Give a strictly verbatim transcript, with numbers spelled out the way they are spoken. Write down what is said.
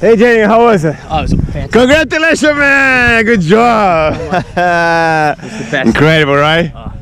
Hey Jenny, how was it? Oh, it was fantastic. Congratulations, man! Good job! Oh, it's the best. Incredible, right? Oh.